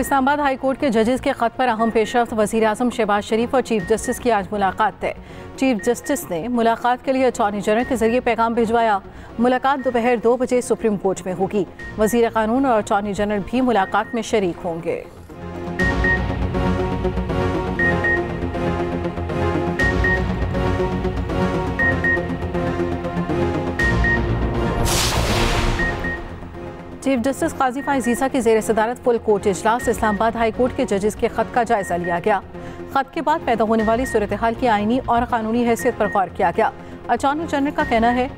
Islamabad high court के जजेस के खत पर अहम पेशरफ्त वज़ीर आज़म शहबाज शरीफ और चीफ जस्टिस की आज मुलाकात है। चीफ जस्टिस ने मुलाकात के लिए अटॉर्नी जनरल के जरिए पैगाम भिजवाया। मुलाकात दोपहर 2 बजे सुप्रीम कोर्ट में होगी। वज़ीर कानून और अटॉर्नी जनरल भी मुलाकात में शरीक होंगे। चीफ जस्टिस काजी फाइजीसा की जेर सदारत फुल कोर्ट इजलास इस्लामाबाद हाई कोर्ट के जजेस के खत का जायजा लिया गया। खत के बाद पैदा होने वाली सूरत हाल की आइनी और कानूनी हैसियत पर गौर किया गया। अटॉर्नी जनरल का कहना है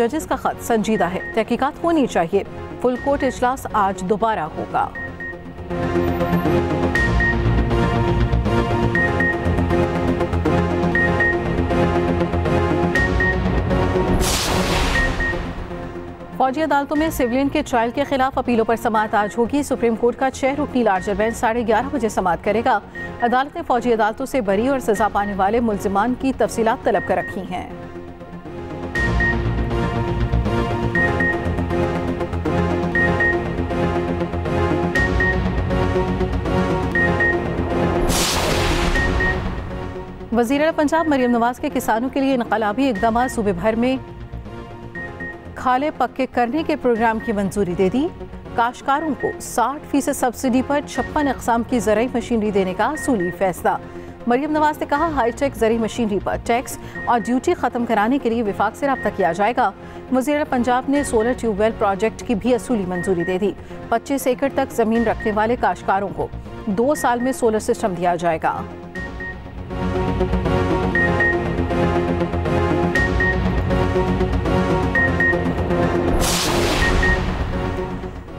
जजेस का खत संजीदा है, तहकीकात होनी चाहिए। फुल कोर्ट इजलास आज दोबारा होगा। फौजी अदालतों में सिविलियन के ट्रायल के खिलाफ अपीलों पर समाअत आज होगी। सुप्रीम कोर्ट का 6 रुकनी लार्जर बेंच 11:30 बजे समाअत करेगा। अदालत ने फौजी अदालतों से बरी और सजा पाने वाले मुल्जिमान की तफसीलात तलब कर रखी हैं। वज़ीर पंजाब मरियम नवाज के किसानों के लिए इनकलाबी इक़दाम सूबे भर में खाले पक्के करने के प्रोग्राम की मंजूरी दे दी। काश्तकारों को 60% सब्सिडी पर 56 अकसाम की ज़रई मशीनरी देने का असूली फैसला। मरियम नवाज ने कहा हाईटेक ज़रई मशीनरी पर टैक्स और ड्यूटी ख़त्म कराने के लिए विफाक से रब्ता किया जाएगा। वज़ीर पंजाब ने सोलर ट्यूबवेल प्रोजेक्ट की भी असूली मंजूरी दे दी। 25 एकड़ तक ज़मीन रखने वाले काश्तकारों को 2 साल में सोलर सिस्टम दिया जाएगा।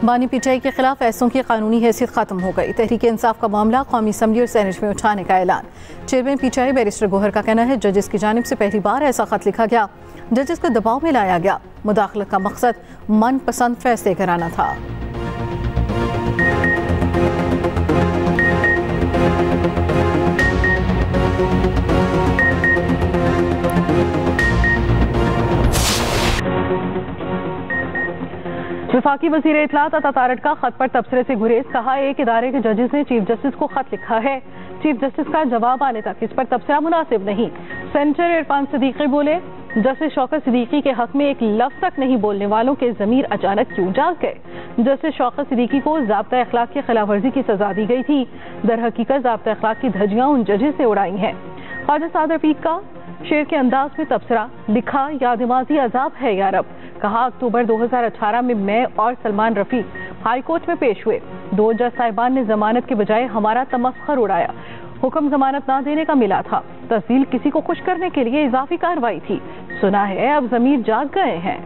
बानी पिटाई के खिलाफ ऐसों की कानूनी हैसियत खत्म हो गई। तहरीक इंसाफ का मामला कौमी असम्बली और सेनेट में उठाने का ऐलान। चेयरमैन पिटाई बैरिस्टर गोहर का कहना है जजेस की जानिब से पहली बार ऐसा खत लिखा गया। जजेस को दबाव में लाया गया। मुदाखलत का मकसद मनपसंद फैसले कराना था। वफाकी वज़ीर इत्तलात अतातारट का खत पर तबसरे से गुरेज। कहा एक इदारे के जजेस ने चीफ जस्टिस को खत लिखा है, चीफ जस्टिस का जवाब आने तक इस पर तबसरा मुनासिब नहीं। सेनेटर इरफान सिद्दीकी बोले जस्टिस शौकत सिद्दीकी के हक में एक लफ्ज़ तक नहीं बोलने वालों के ज़मीर अचानक क्यों जाग गए। जस्टिस शौकत सिद्दीकी को ज़ाब्ता अखलाक की खिलाफवर्जी की सजा दी गई थी। दर हकीकत ज़ाब्ता अखलाक की धज्जियाँ उन जजेस ने उड़ाई हैं। ख्वाजा साद रफीक का शेर के अंदाज में तबसरा लिखा याद माजी अजाब है या रब। कहा अक्टूबर 2018 में मैं और सलमान रफी हाई कोर्ट में पेश हुए। 2 जज साहिबान ने जमानत के बजाय हमारा तमस्खर उड़ाया। हुक्म जमानत ना देने का मिला था। तस्वीर किसी को खुश करने के लिए इजाफी कार्रवाई थी। सुना है अब जमीर जाग गए हैं।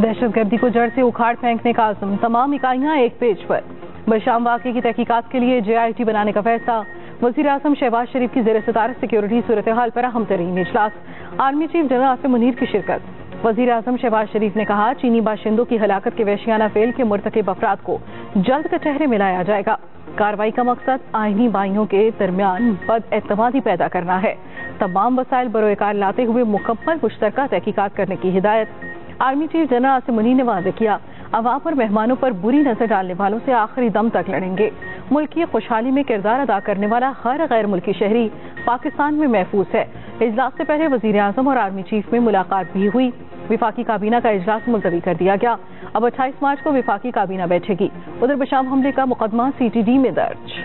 दहशतगर्दी को जड़ से उखाड़ फेंकने का आजम। तमाम इकाइयां एक पेज पर। बशाम वाक़े की तहकीकात के लिए JIT बनाने का फैसला। वज़ीर आज़म शहबाज शरीफ की ज़ेर सदारत सिक्योरिटी सूरत हाल पर अहम तरीन इजलास। Army chief general Asif Munir की शिरकत। वज़ीर आज़म शहबाज शरीफ ने कहा चीनी बाशिंदों की हलाकत के वैशियाना फेल के मुर्तकिब अफराद को जल्द कटहरे में लाया जाएगा। कार्रवाई का मकसद आइनी बाइयों के दरमियान बदएतमादी पैदा करना है। तमाम वसाइल बरोएकार लाते हुए मुकम्मल मुश्तरका तहकीकात करने की हिदायत। Army chief general Asif Munir ने वादा किया आवाम और मेहमानों पर बुरी नजर डालने वालों से आखिरी दम तक लड़ेंगे। मुल्क की खुशहाली में किरदार अदा करने वाला हर गैर मुल्की शहरी पाकिस्तान में महफूज है। इजलास से पहले वजीर आजम और आर्मी चीफ में मुलाकात भी हुई। विफाकी काबीना का इजलास मुलतवी कर दिया गया। अब 28 मार्च को विफाकी काबीना बैठेगी। उधर बशाम हमले का मुकदमा CTD में दर्ज।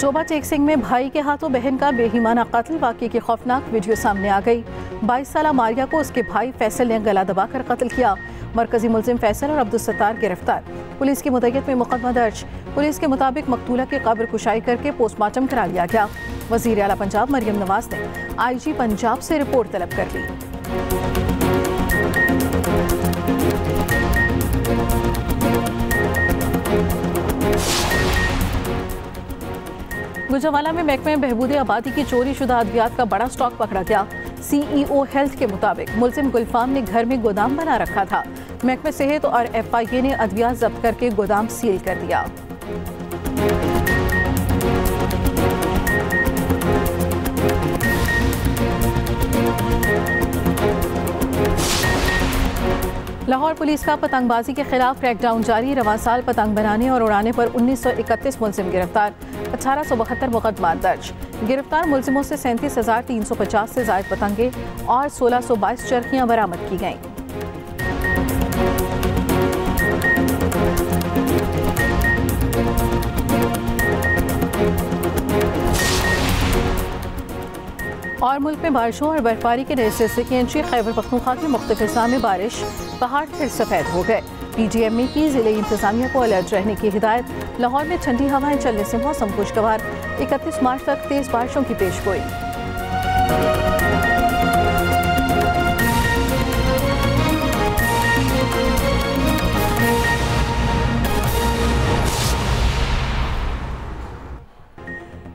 चोबा चेक सिंह में भाई के हाथों बहन का बेहिमाना कत्ल। वाकये की खौफनाक वीडियो सामने आ गई। 22 साल मारिया को उसके भाई फैसल ने गला दबाकर कत्ल किया। मरकजी मुलजिम फैसल और अब्दुलस्तार गिरफ्तार। पुलिस की मुतय्यद में मुकदमा दर्ज। पुलिस के मुताबिक मकतूला की कब्र कुशाई करके पोस्टमार्टम करा लिया गया। वज़ीर आला पंजाब मरियम नवाज ने IG पंजाब से रिपोर्ट तलब कर ली। गुजरावाला में महकमे बहबूद आबादी की चोरी शुदा अद्वियात का बड़ा स्टॉक पकड़ा गया। CEO हेल्थ के मुताबिक मुलजिम गुलफाम ने घर में गोदाम बना रखा था। महकमे सेहत और FIA ने अद्वियात जब्त करके गोदाम सील कर दिया। लाहौर पुलिस का पतंगबाजी के खिलाफ क्रैकडाउन जारी। रवां साल पतंग बनाने और उड़ाने पर 1931 मुलजिम गिरफ्तार, 1872 मुकदमा दर्ज। गिरफ्तार मुलजिमों से 37,350 से जायद पतंगे और 1622 चरखियां बरामद की गईं। और मुल्क में बारिशों और बर्फबारी के नए सिलसिले की एंट्री। खैबर पख्तूनख्वा के मुख्तलिफ हिस्सों में बारिश, पहाड़ फिर सफ़ेद हो गए। PGME की ज़िले इंतजामिया को अलर्ट रहने की हिदायत। लाहौर में ठंडी हवाएं चलने से मौसम खुशगवार, 31 मार्च तक तेज़ बारिशों की पेशगोई।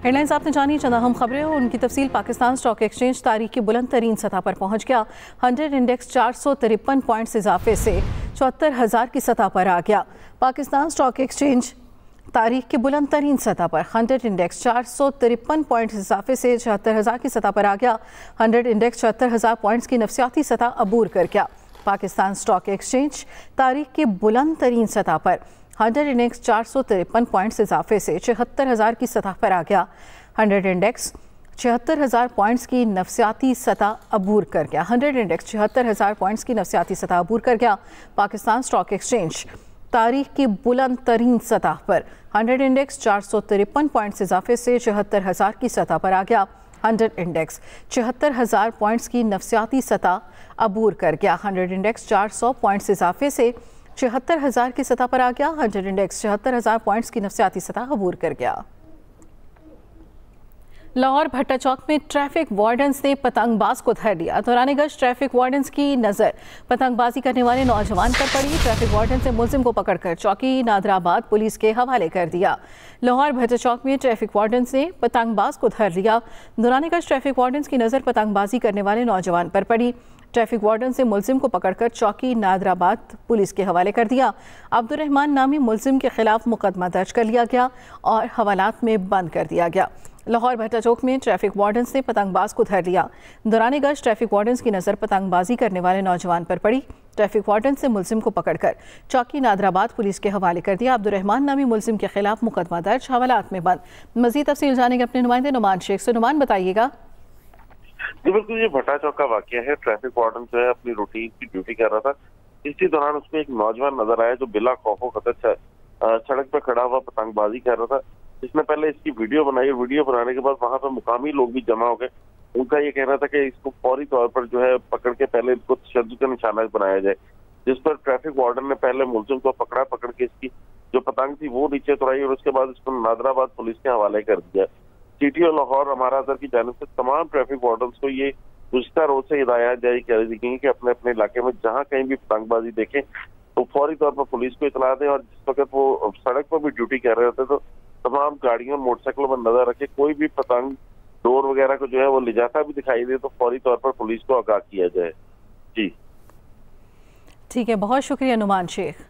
हेडलाइंस आपने जानी, चंद अहम खबरें और उनकी तफसील। पाकिस्तान स्टॉक एक्सचेंज तारीख की बुलंद तरीन सतह पर पहुंच गया। 100 इंडेक्स 453 पॉइंट्स इजाफे से 74,000 की सतह पर आ गया। पाकिस्तान स्टॉक एक्सचेंज तारीख की बुलंद तरीन सतह पर 100 इंडेक्स 453 पॉइंट्स इजाफे से 74,000 की सतह पर आ गया। 100 इंडेक्स 74,000 पॉइंट्स की नफसियाती सतह अबूर कर गया। पाकिस्तान स्टॉक एक्सचेंज तारीख की बुलंद तरीन सतह पर 100 इंडेक्स 453 पॉइंट्स इजाफे से 74,000 की सतह पर आ गया। 100 इंडेक्स 74,000 पॉइंट्स की नफसियाती सतह अबूर कर गया। 100 इंडेक्स 74,000 पॉइंट्स की नफसियाती सतह अबूर कर गया। पाकिस्तान स्टॉक एक्सचेंज तारीख की बुलंद तरीन सतह पर 100 इंडेक्स 453 पॉइंट्स इजाफे से 74,000 की सतह पर आ गया। 100 इंडेक्स 74,000 पॉइंट्स की नफसियाती सतह अबूर कर गया। 100 इंडेक्स 400 पॉइंट्स इजाफे से 74,000 की सतह पर आ गया। 100 इंडेक्स 74,000 पॉइंट्स की नफसियाती सतह अबूर कर गया। लाहौर भट्टा चौक में ट्रैफिक वार्डन्स ने पतंगबाज को धर लिया। दौरान गश्त ट्रैफिक वार्डन्स की नज़र पतंगबाजी करने वाले नौजवान पर पड़ी। ट्रैफिक वार्डन ने मुलजिम को पकड़कर चौकी नादराबाद पुलिस के हवाले कर दिया। लाहौर भट्टा चौक में ट्रैफिक वार्डन्स ने पतंगबाज को धर लिया। दौरान गश्त ट्रैफिक वार्डन्स की नज़र पतंगबाजी करने वाले नौजवान पर पड़ी। ट्रैफिक वार्डन से मुलजिम को पकड़कर चौकी नादराबाद पुलिस के हवाले कर दिया। अब्दुलरहमान नामी मुलजिम के खिलाफ मुकदमा दर्ज कर लिया गया और हवालात में बंद कर दिया गया। लाहौर भट्टा चौक में ट्रैफिक वार्डन ने पतंगबाज को धर लिया। दौरान गश्त ट्रैफिक वार्डन की नज़र पतंगबाजी करने वाले नौजवान पर पड़ी। ट्रैफिक वार्डन से मुलजिम को पकड़कर चौकी नादराबाद पुलिस के हवाले कर दिया। अब्दुलरहमान नामी मुलजिम के खिलाफ मुकदमा दर्ज, हवालात में बंद। मजीद तफसील जाने के अपने नुमाइंदे नुमान शेख से। नुमान, बताइएगा। जी बिल्कुल, ये भट्टा चौक का वाकया है। ट्रैफिक वार्डन जो है अपनी रूटीन की ड्यूटी कर रहा था। इसी दौरान उसमें एक नौजवान नजर आया जो बिला खौफो खतर सड़क पर खड़ा हुआ पतंगबाजी कर रहा था। इसने पहले इसकी वीडियो बनाई। वीडियो बनाने के बाद वहां पर मुकामी लोग भी जमा हो गए। उनका ये कहना था कि इसको फौरी तौर पर जो है पकड़ के पहले इनको तशद्दुद का निशाना बनाया जाए, जिस पर ट्रैफिक वार्डन ने पहले मुलजिम को पकड़ के इसकी जो पतंग थी वो नीचे उतराई और उसके बाद इसको नादराबाद पुलिस के हवाले कर दिया। सिटी और लाहौर हमारा अदर की जानब से तमाम ट्रैफिक वार्डन्स को ये गुज़श्ता रोज से हिदायत जारी कर दी गई कि अपने अपने इलाके में जहाँ कहीं भी पतंगबाजी देखें तो फौरी तौर पर पुलिस को इतला दें। और जिस वक्त वो सड़क पर भी ड्यूटी कर रहे होते तो तमाम गाड़ियों और मोटरसाइकिलों पर नजर रखें। कोई भी पतंग डोर वगैरह को जो है वो ले जाता भी दिखाई दे तो फौरी तौर पर पुलिस को आगाह किया जाए। जी ठीक है, बहुत शुक्रिया नुमान शेख।